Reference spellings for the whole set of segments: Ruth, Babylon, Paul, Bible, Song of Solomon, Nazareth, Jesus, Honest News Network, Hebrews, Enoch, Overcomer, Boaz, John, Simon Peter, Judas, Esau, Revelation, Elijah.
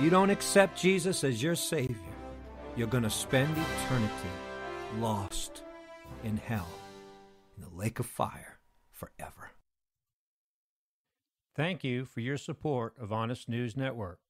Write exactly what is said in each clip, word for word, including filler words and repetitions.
If you don't accept Jesus as your Savior, you're going to spend eternity lost in hell, in the lake of fire forever. Thank you for your support of Honest News Network.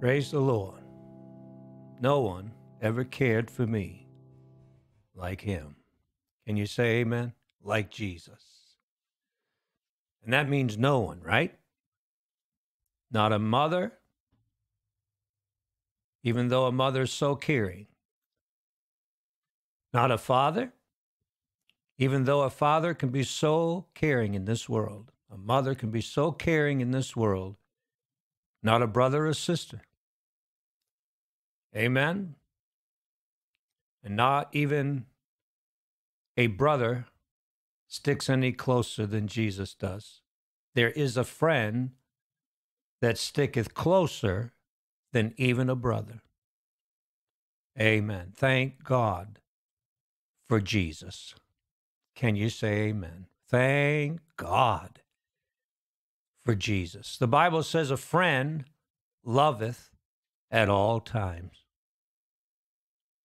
Praise the Lord. No one ever cared for me like him. Can you say amen? Like Jesus. And that means no one, right? Not a mother, even though a mother is so caring. Not a father, even though a father can be so caring in this world. A mother can be so caring in this world. Not a brother or sister. Amen? And not even a brother sticks any closer than Jesus does. There is a friend that sticketh closer than even a brother. Amen. Thank God for Jesus. Can you say amen? Thank God for Jesus. The Bible says a friend loveth at all times.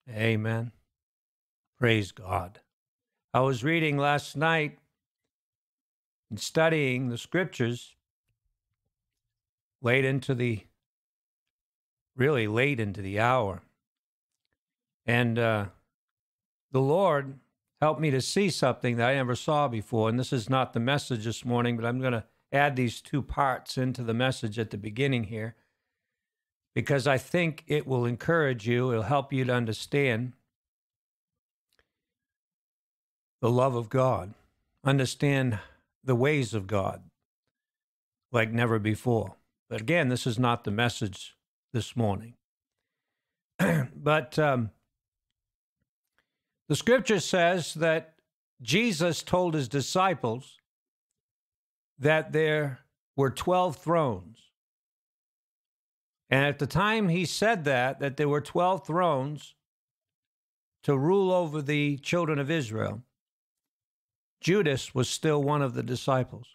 Amen. Praise God. I was reading last night and studying the scriptures late into the, really late into the hour. And uh, the Lord helped me to see something that I never saw before. And this is not the message this morning, but I'm going to add these two parts into the message at the beginning here, because I think it will encourage you, it'll help you to understand the love of God, understand the ways of God like never before. But again, this is not the message this morning. But um, the scripture says that Jesus told his disciples that there were twelve thrones. And at the time he said that, that there were twelve thrones to rule over the children of Israel, Judas was still one of the disciples.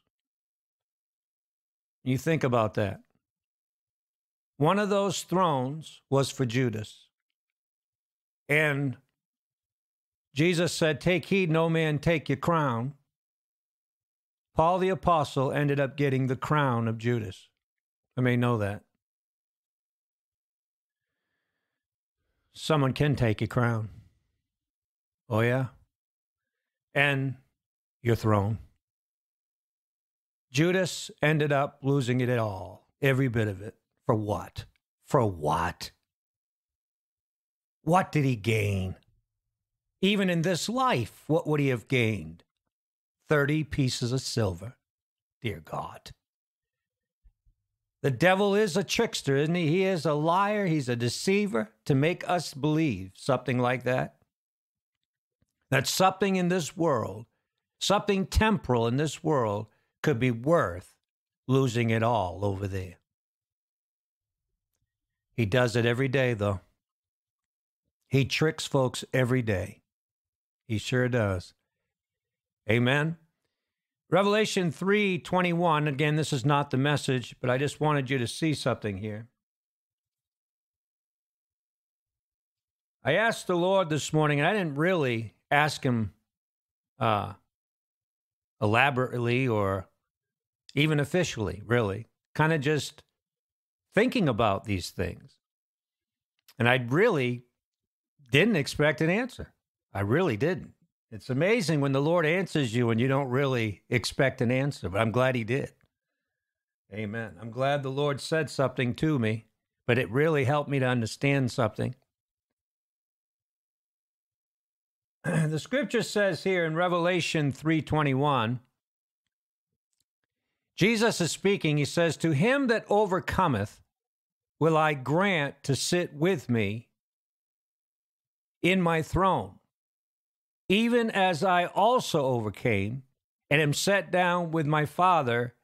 You think about that. One of those thrones was for Judas. And Jesus said, "Take heed, no man take your crown." Paul the Apostle ended up getting the crown of Judas. You may know that. Someone can take your crown. Oh, yeah? And your throne. Judas ended up losing it all, every bit of it. For what? For what? What did he gain? Even in this life, what would he have gained? Thirty pieces of silver. Dear God. The devil is a trickster, isn't he? He is a liar. He's a deceiver to make us believe something like that. That something in this world, something temporal in this world, could be worth losing it all over there. He does it every day, though. He tricks folks every day. He sure does. Amen. Revelation three twenty-one, again, this is not the message, but I just wanted you to see something here. I asked the Lord this morning, and I didn't really ask him uh, elaborately or even officially, really, kind of just thinking about these things. And I really didn't expect an answer. I really didn't. It's amazing when the Lord answers you and you don't really expect an answer, but I'm glad he did. Amen. I'm glad the Lord said something to me, but it really helped me to understand something. The scripture says here in Revelation three twenty-one, Jesus is speaking. He says, "To him that overcometh will I grant to sit with me in my throne, even as I also overcame and am set down with my Father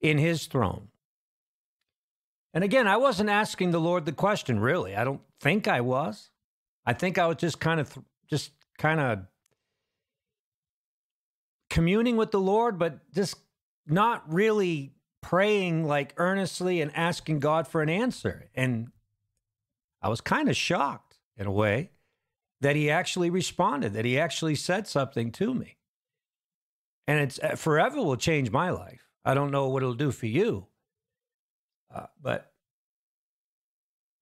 in his throne." And again, I wasn't asking the Lord the question, really. I don't think I was. I think I was just kind of, th- just kind of communing with the Lord, but just not really praying like earnestly and asking God for an answer. And I was kind of shocked in a way that he actually responded, that he actually said something to me. And it's forever will change my life. I don't know what it'll do for you. Uh, but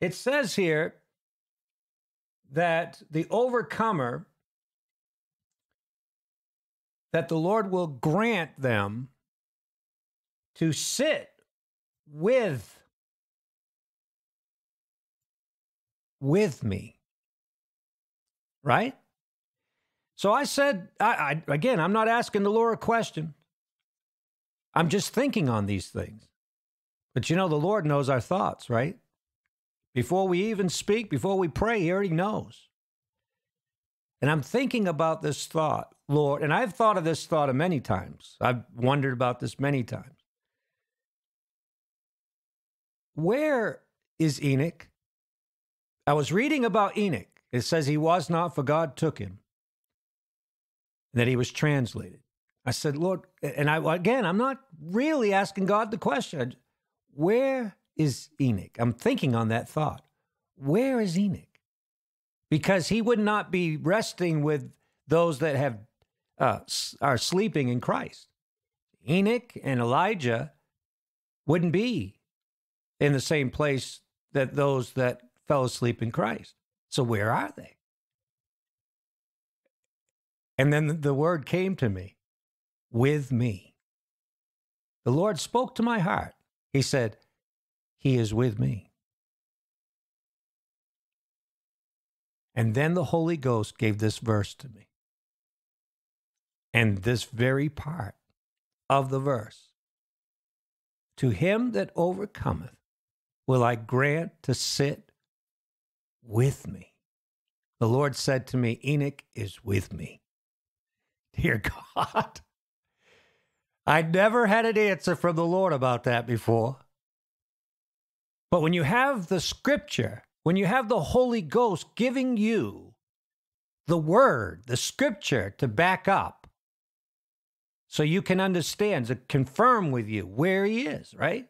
it says here that the overcomer, that the Lord will grant them to sit with, with me. Right? So I said, I, I, again, I'm not asking the Lord a question. I'm just thinking on these things. But you know, the Lord knows our thoughts, right? Before we even speak, before we pray, he already knows. And I'm thinking about this thought, Lord, and I've thought of this thought many times. I've wondered about this many times. Where is Enoch? I was reading about Enoch. It says he was not, for God took him, and that he was translated. I said, Lord, and I again, I'm not really asking God the question, where is Enoch? I'm thinking on that thought. Where is Enoch? Because he would not be resting with those that have uh, are sleeping in Christ. Enoch and Elijah wouldn't be in the same place that those that fell asleep in Christ. So where are they? And then the word came to me, with me. The Lord spoke to my heart. He said, he is with me. And then the Holy Ghost gave this verse to me. And this very part of the verse, to him that overcometh will I grant to sit with me. The Lord said to me, Enoch is with me. Dear God, I never had an answer from the Lord about that before. But when you have the scripture, when you have the Holy Ghost giving you the word, the scripture to back up, so you can understand, to confirm with you where he is, right?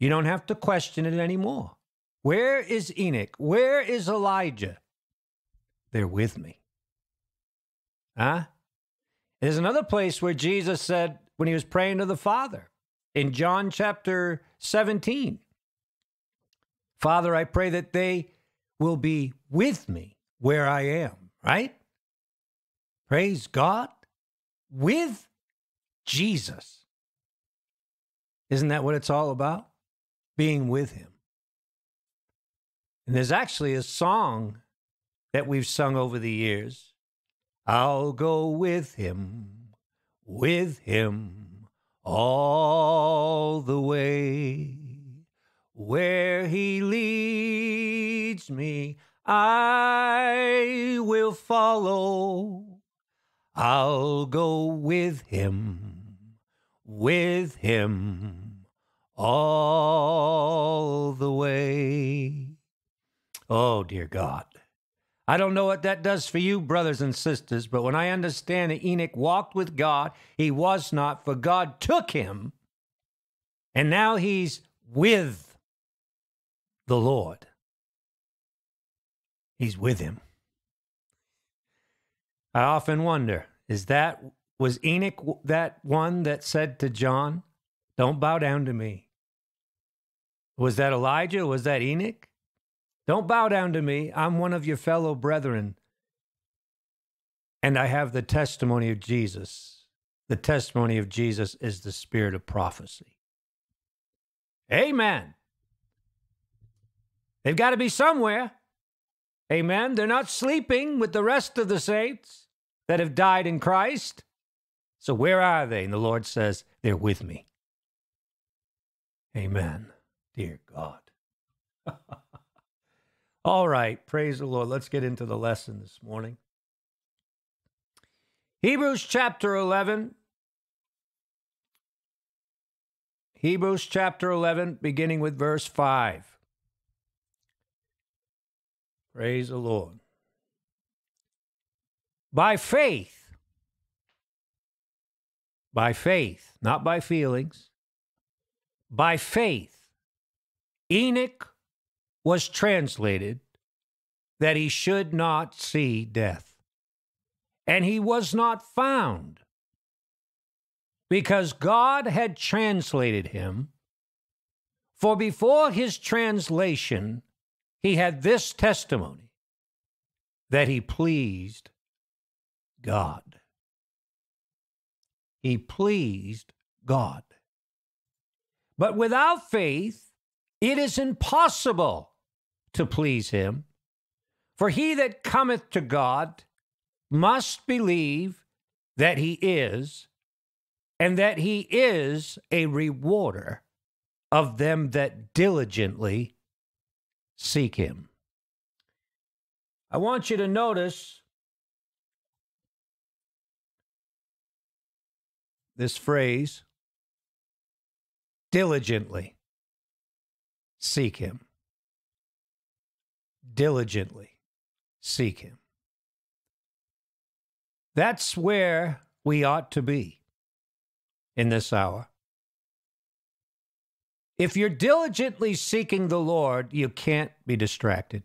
You don't have to question it anymore. Where is Enoch? Where is Elijah? They're with me. Huh? There's another place where Jesus said when he was praying to the Father in John chapter seventeen, Father, I pray that they will be with me where I am, right? Praise God. With Jesus. Isn't that what it's all about? Being with him. And there's actually a song that we've sung over the years. I'll go with him, with him all the way. Where he leads me, I will follow. I'll go with him, with him all the way. Oh, dear God. I don't know what that does for you, brothers and sisters, but when I understand that Enoch walked with God, he was not, for God took him, and now he's with the Lord. He's with him. I often wonder, is that, was Enoch that one that said to John, don't bow down to me? Was that Elijah? Was that Enoch? Don't bow down to me. I'm one of your fellow brethren. And I have the testimony of Jesus. The testimony of Jesus is the spirit of prophecy. Amen. They've got to be somewhere. Amen. They're not sleeping with the rest of the saints that have died in Christ. So where are they? And the Lord says, they're with me. Amen. Dear God. All right. Praise the Lord. Let's get into the lesson this morning. Hebrews chapter eleven. Hebrews chapter eleven, beginning with verse five. Praise the Lord. By faith, by faith, not by feelings, by faith, Enoch was translated that he should not see death. And he was not found because God had translated him. For before his translation, he had this testimony, that he pleased God. He pleased God. But without faith, it is impossible to please him. For he that cometh to God must believe that he is, and that he is a rewarder of them that diligently seek him. I want you to notice this phrase, diligently seek him. Diligently seek him. That's where we ought to be in this hour. If you're diligently seeking the Lord, you can't be distracted.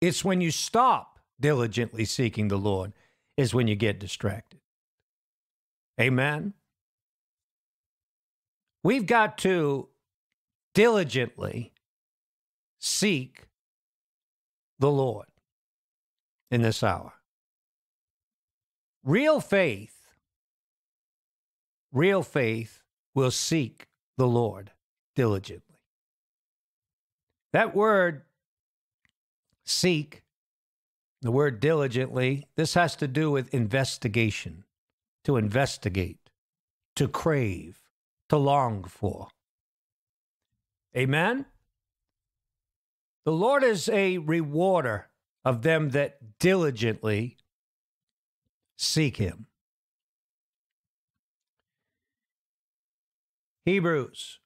It's when you stop diligently seeking the Lord is when you get distracted. Amen? We've got to diligently seek the Lord in this hour. Real faith, real faith will seek the Lord diligently. That word seek, the word diligently, this has to do with investigation, to investigate, to crave, to long for. Amen? The Lord is a rewarder of them that diligently seek him. Hebrews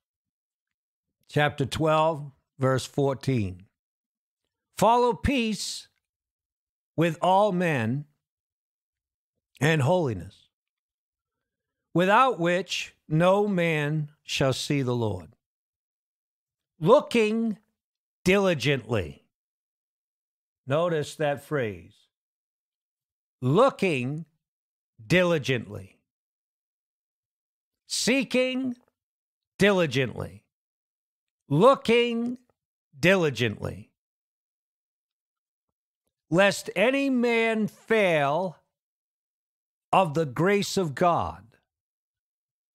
chapter twelve, verse fourteen. Follow peace with all men and holiness, without which no man shall see the Lord. Looking diligently. Notice that phrase. Looking diligently. Seeking diligently. Looking diligently. Lest any man fail of the grace of God.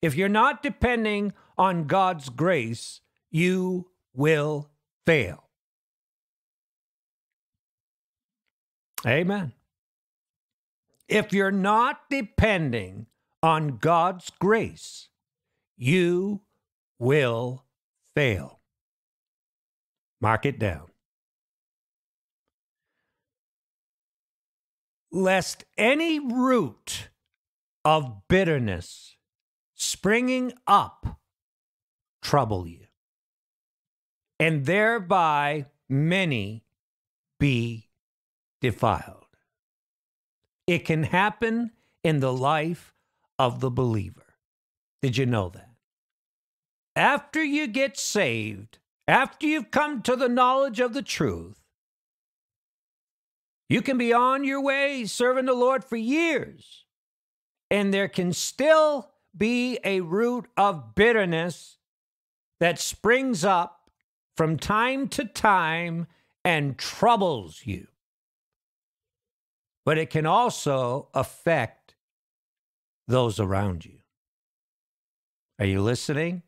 If you're not depending on God's grace, you will fail. Amen. If you're not depending on God's grace, you will fail. Mark it down. Lest any root of bitterness springing up trouble you, and thereby many be defiled. It can happen in the life of the believer. Did you know that? After you get saved, after you've come to the knowledge of the truth, you can be on your way serving the Lord for years, and there can still be a root of bitterness that springs up from time to time and troubles you. But it can also affect those around you. Are you listening?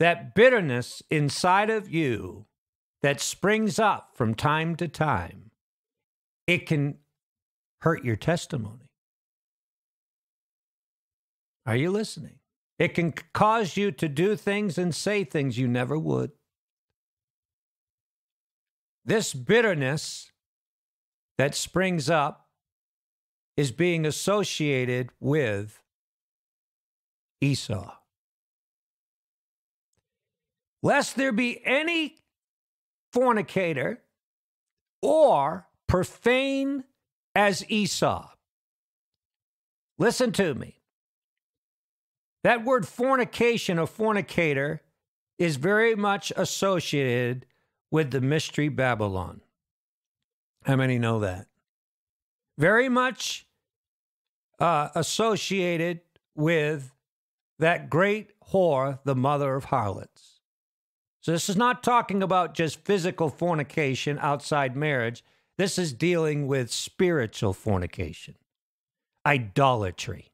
That bitterness inside of you that springs up from time to time, it can hurt your testimony. Are you listening? It can cause you to do things and say things you never would. This bitterness that springs up is being associated with Esau. Lest there be any fornicator or profane as Esau. Listen to me. That word fornication or fornicator is very much associated with the mystery Babylon. How many know that? Very much uh, associated with that great whore, the mother of harlots. So this is not talking about just physical fornication outside marriage. This is dealing with spiritual fornication, idolatry.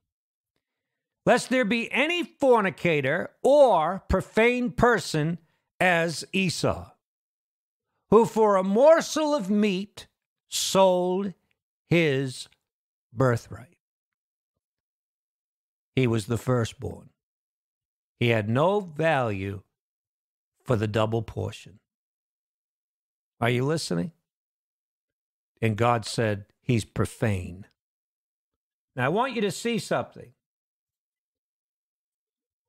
Lest there be any fornicator or profane person as Esau, who for a morsel of meat sold his birthright. He was the firstborn. He had no value for the double portion. Are you listening? And God said, he's profane. Now I want you to see something.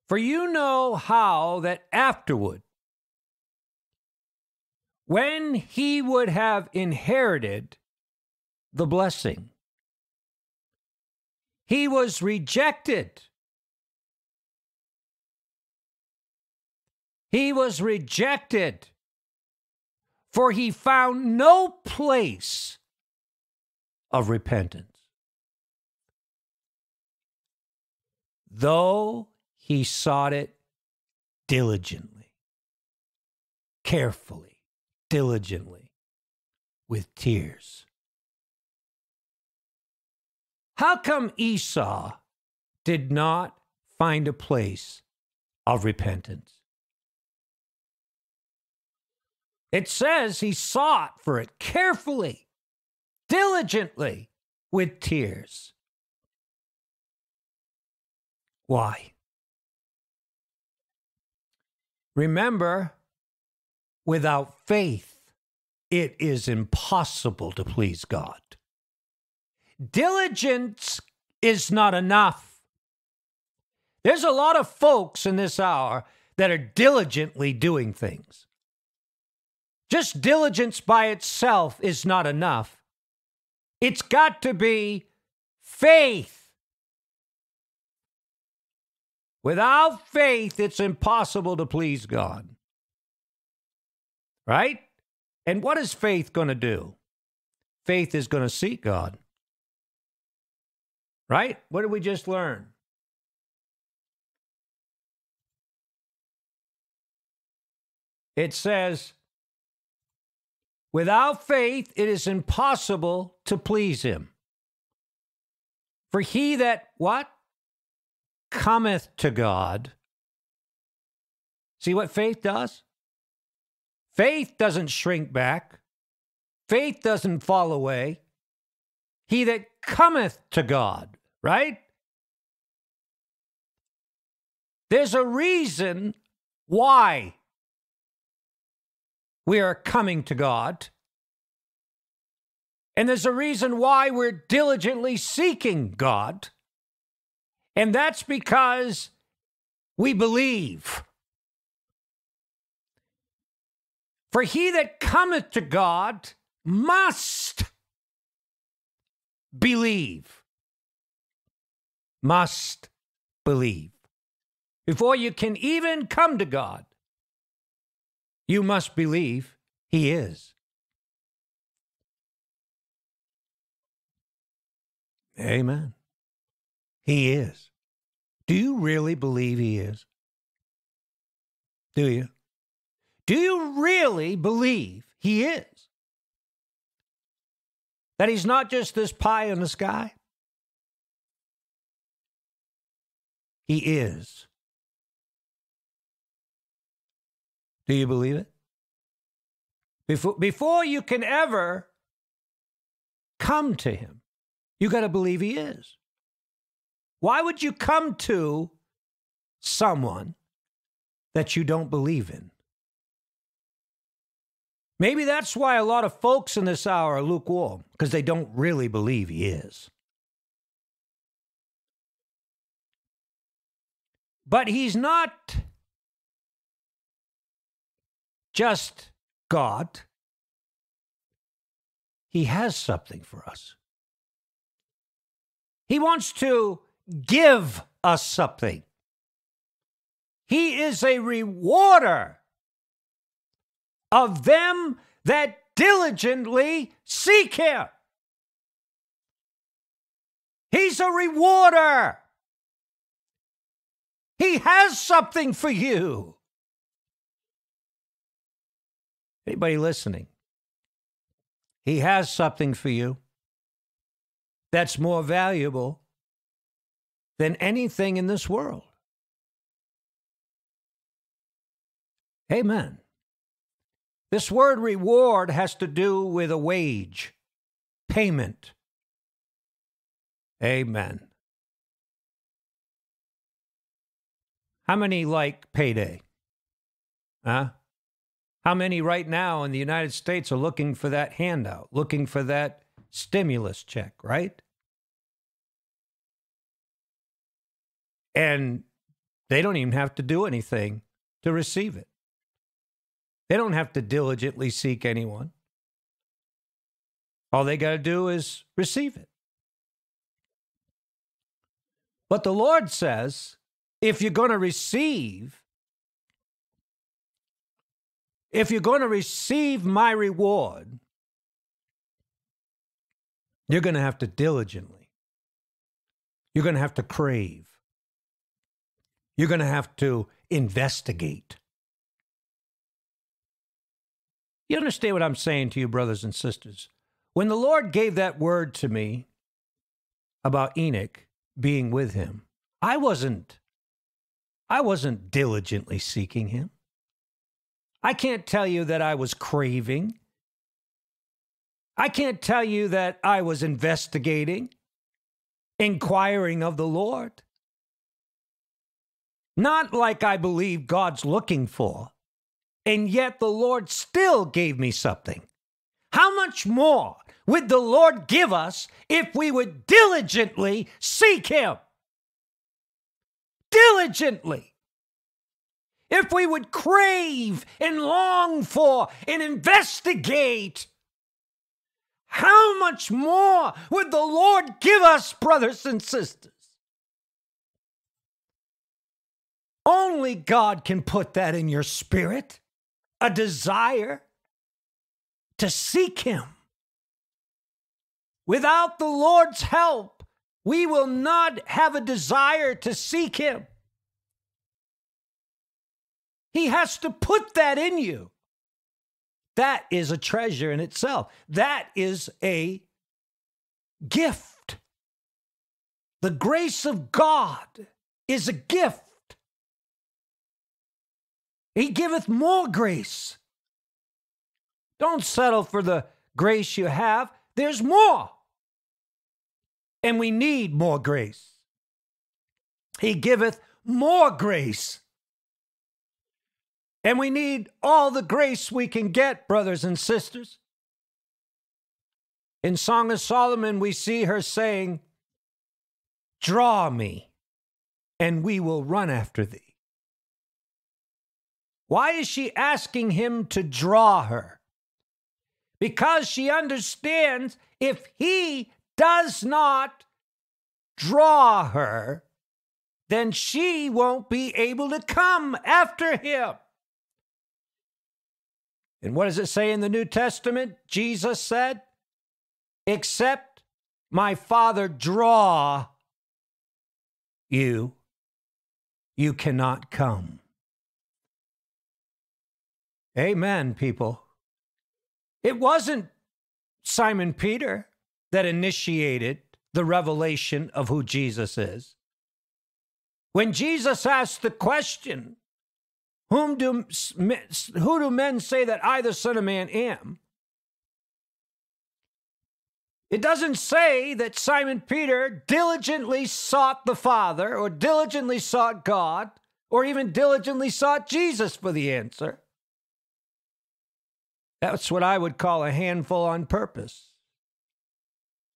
For you know how that afterward, when he would have inherited the blessing, he was rejected. He was rejected, for he found no place of repentance. Though he sought it diligently, carefully, diligently, with tears. How come Esau did not find a place of repentance? It says he sought for it carefully, diligently, with tears. Why? Remember, without faith, it is impossible to please God. Diligence is not enough. There's a lot of folks in this hour that are diligently doing things. Just diligence by itself is not enough. It's got to be faith. Without faith, it's impossible to please God. Right? And what is faith going to do? Faith is going to seek God. Right? What did we just learn? It says, without faith, it is impossible to please him. For he that, what? Cometh to God. See what faith does? Faith doesn't shrink back. Faith doesn't fall away. He that cometh to God, right? There's a reason why we are coming to God. And there's a reason why we're diligently seeking God. And that's because we believe. For he that cometh to God must believe. Must believe. Before you can even come to God, you must believe he is. Amen. He is. Do you really believe he is? Do you? Do you really believe he is? That he's not just this pie in the sky? He is. Do you believe it? Before, before you can ever come to him, you got to believe he is. Why would you come to someone that you don't believe in? Maybe that's why a lot of folks in this hour are lukewarm, because they don't really believe he is. But he's not just God. He has something for us. He wants to give us something. He is a rewarder of them that diligently seek him. He's a rewarder. He has something for you. Anybody listening? He has something for you that's more valuable than anything in this world. Amen. This word reward has to do with a wage, payment. Amen. How many like payday? Huh? How many right now in the United States are looking for that handout, looking for that stimulus check, right? And they don't even have to do anything to receive it. They don't have to diligently seek anyone. All they got to do is receive it. But the Lord says, if you're going to receive, if you're going to receive my reward, you're going to have to diligently. You're going to have to crave. You're going to have to investigate. You understand what I'm saying to you, brothers and sisters? When the Lord gave that word to me about Enoch being with him, I wasn't, I wasn't diligently seeking him. I can't tell you that I was craving. I can't tell you that I was investigating, inquiring of the Lord. Not like I believe God's looking for, and yet the Lord still gave me something. How much more would the Lord give us if we would diligently seek him? Diligently. If we would crave and long for and investigate, how much more would the Lord give us, brothers and sisters? Only God can put that in your spirit, a desire to seek him. Without the Lord's help, we will not have a desire to seek him. He has to put that in you. That is a treasure in itself. That is a gift. The grace of God is a gift. He giveth more grace. Don't settle for the grace you have. There's more. And we need more grace. He giveth more grace. And we need all the grace we can get, brothers and sisters. In Song of Solomon, we see her saying, "Draw me, and we will run after thee." Why is she asking him to draw her? Because she understands if he does not draw her, then she won't be able to come after him. And what does it say in the New Testament? Jesus said, "Except my Father draw you, you cannot come." Amen, people. It wasn't Simon Peter that initiated the revelation of who Jesus is. When Jesus asked the question, Whom do, who do men say that I, the Son of Man, am? It doesn't say that Simon Peter diligently sought the Father or diligently sought God or even diligently sought Jesus for the answer. That's what I would call a handful on purpose.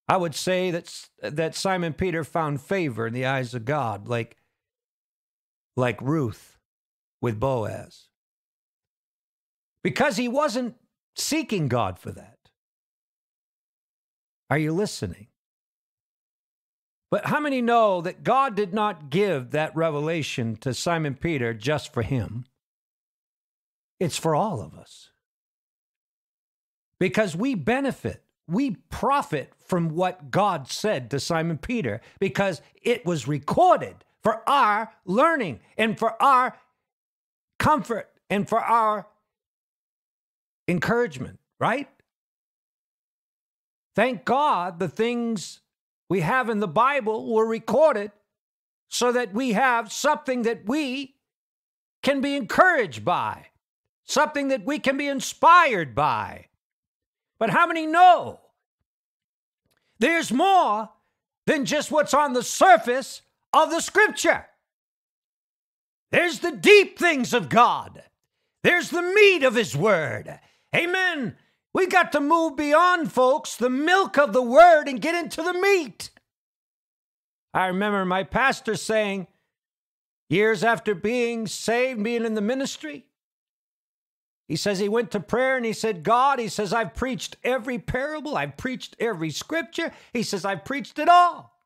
I would say that, that Simon Peter found favor in the eyes of God, like, like Ruth with Boaz, because he wasn't seeking God for that. Are you listening? But how many know that God did not give that revelation to Simon Peter just for him? It's for all of us. Because we benefit, we profit from what God said to Simon Peter, because it was recorded for our learning and for our comfort and for our encouragement, right? Thank God the things we have in the Bible were recorded so that we have something that we can be encouraged by, something that we can be inspired by. But how many know there's more than just what's on the surface of the Scripture? There's the deep things of God. There's the meat of his word. Amen. We got to move beyond, folks, the milk of the word and get into the meat. I remember my pastor saying, years after being saved, being in the ministry, he says he went to prayer and he said, "God," he says, "I've preached every parable. I've preached every scripture." He says, "I've preached it all.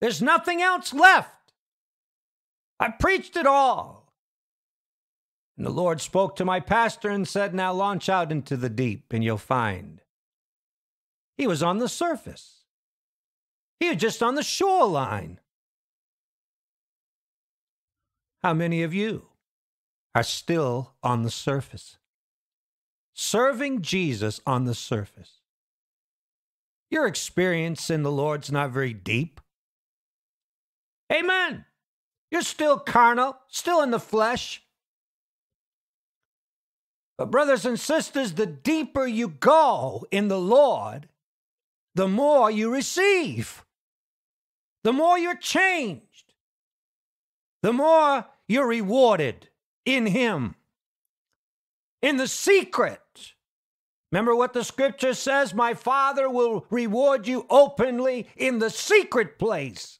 There's nothing else left. I preached it all." And the Lord spoke to my pastor and said, "Now launch out into the deep and you'll find." He was on the surface. He was just on the shoreline. How many of you are still on the surface? Serving Jesus on the surface. Your experience in the Lord's not very deep. Amen. You're still carnal, still in the flesh. But brothers and sisters, the deeper you go in the Lord, the more you receive, the more you're changed, the more you're rewarded in Him. In the secret, remember what the Scripture says, my Father will reward you openly in the secret place.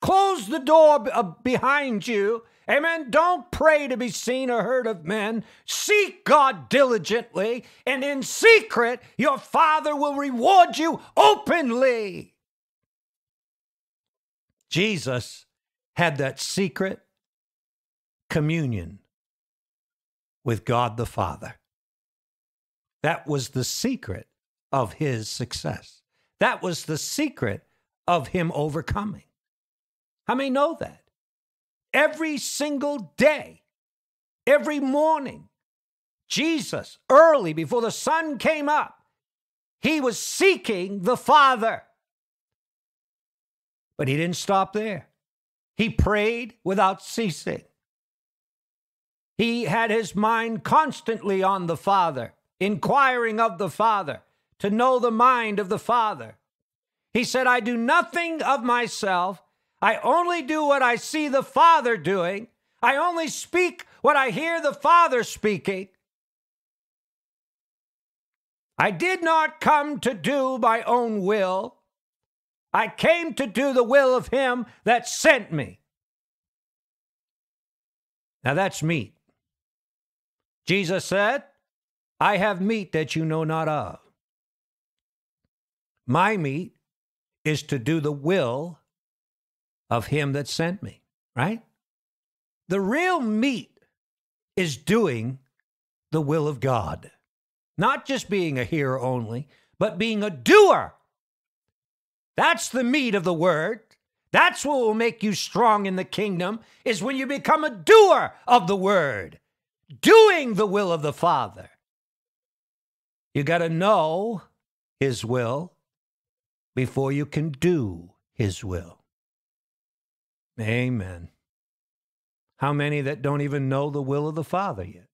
Close the door behind you. Amen. Don't pray to be seen or heard of men. Seek God diligently, and in secret, your Father will reward you openly. Jesus had that secret communion with God the Father. That was the secret of His success. That was the secret of Him overcoming. How many know that? Every single day, every morning, Jesus, early before the sun came up, He was seeking the Father. But He didn't stop there. He prayed without ceasing. He had His mind constantly on the Father, inquiring of the Father, to know the mind of the Father. He said, I do nothing of myself. I only do what I see the Father doing. I only speak what I hear the Father speaking. I did not come to do my own will. I came to do the will of Him that sent me. Now that's meat. Jesus said, I have meat that you know not of. My meat is to do the will of Him that sent me, right? The real meat is doing the will of God. Not just being a hearer only, but being a doer. That's the meat of the word. That's what will make you strong in the kingdom, is when you become a doer of the word, doing the will of the Father. You got to know His will before you can do His will. Amen. How many that don't even know the will of the Father yet?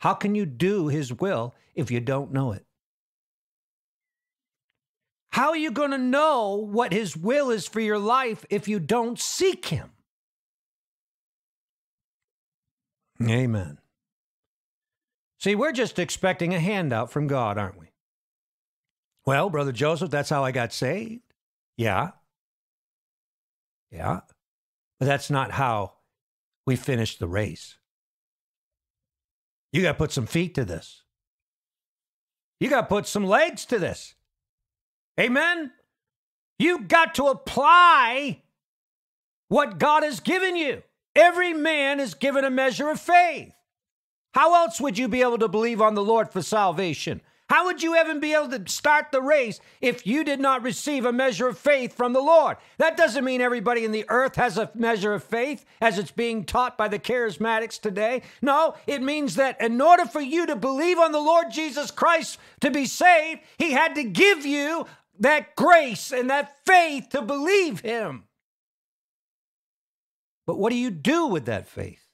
How can you do His will if you don't know it? How are you going to know what His will is for your life if you don't seek Him? Amen. See, we're just expecting a handout from God, aren't we? Well, Brother Joseph, that's how I got saved. Yeah. Yeah. But that's not how we finish the race. You got to put some feet to this. You got to put some legs to this. Amen? You got to apply what God has given you. Every man is given a measure of faith. How else would you be able to believe on the Lord for salvation? How would you even be able to start the race if you did not receive a measure of faith from the Lord? That doesn't mean everybody in the earth has a measure of faith as it's being taught by the charismatics today. No, it means that in order for you to believe on the Lord Jesus Christ to be saved, He had to give you that grace and that faith to believe Him. But what do you do with that faith?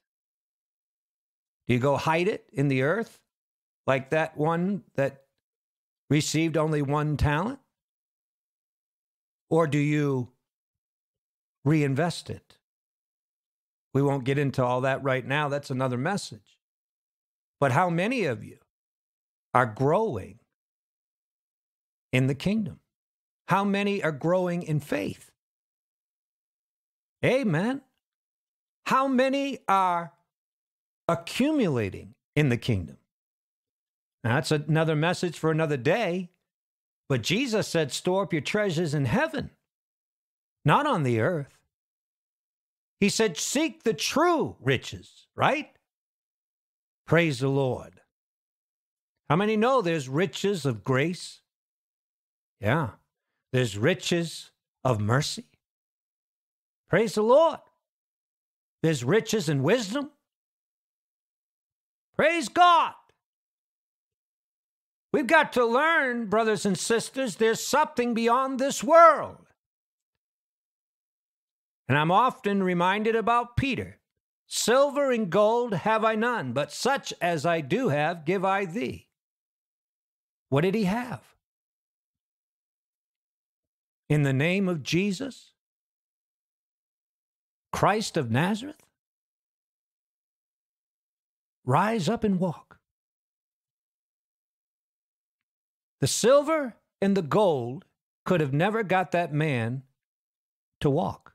Do you go hide it in the earth? Like that one that received only one talent? Or do you reinvest it? We won't get into all that right now. That's another message. But how many of you are growing in the kingdom? How many are growing in faith? Amen. How many are accumulating in the kingdom? Now, that's another message for another day. But Jesus said, store up your treasures in heaven, not on the earth. He said, seek the true riches, right? Praise the Lord. How many know there's riches of grace? Yeah. There's riches of mercy. Praise the Lord. There's riches and wisdom. Praise God. We've got to learn, brothers and sisters, there's something beyond this world. And I'm often reminded about Peter. Silver and gold have I none, but such as I do have give I thee. What did he have? In the name of Jesus, Christ of Nazareth, rise up and walk. The silver and the gold could have never got that man to walk.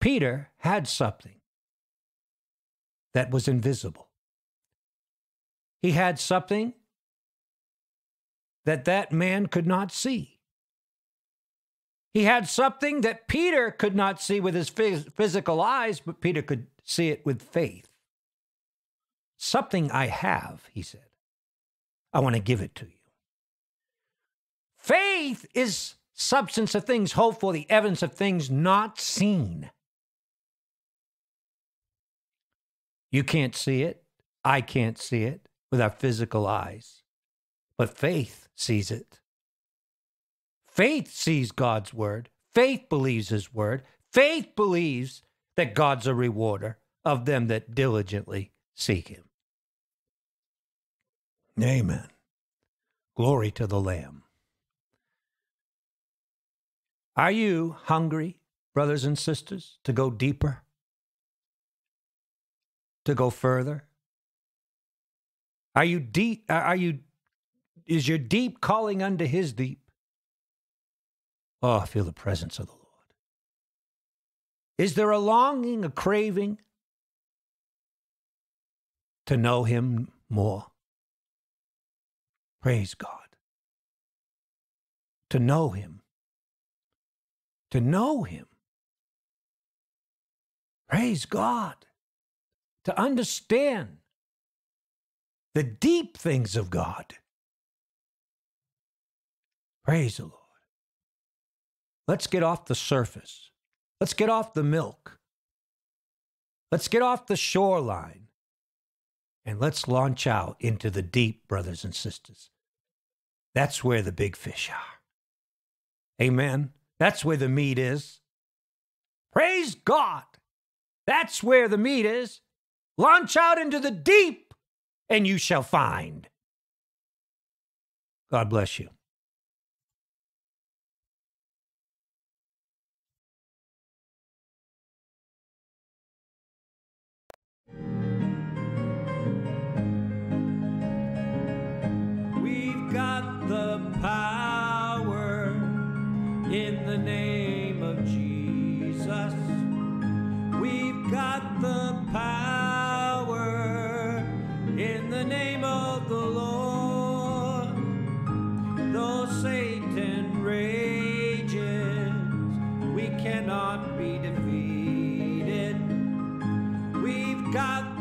Peter had something that was invisible. He had something that that man could not see. He had something that Peter could not see with his phys- physical eyes, but Peter could see it with faith. Something I have, he said. I want to give it to you. Faith is substance of things hoped for, the evidence of things not seen. You can't see it. I can't see it with our physical eyes. But faith sees it. Faith sees God's word. Faith believes his word. Faith believes that God's a rewarder of them that diligently seek him. Amen. Glory to the Lamb. Are you hungry, brothers and sisters, to go deeper? To go further? Are you deep? Are you? Is your deep calling unto his deep? Oh, I feel the presence of the Lord. Is there a longing, a craving to know him more? Praise God. To know him. To know him. Praise God. To understand the deep things of God. Praise the Lord. Let's get off the surface. Let's get off the milk. Let's get off the shoreline. And let's launch out into the deep, brothers and sisters. That's where the big fish are. Amen. That's where the meat is. Praise God. That's where the meat is. Launch out into the deep, and you shall find. God bless you. Power in the name of Jesus. We've got the power in the name of the Lord. Though Satan rages, we cannot be defeated. We've got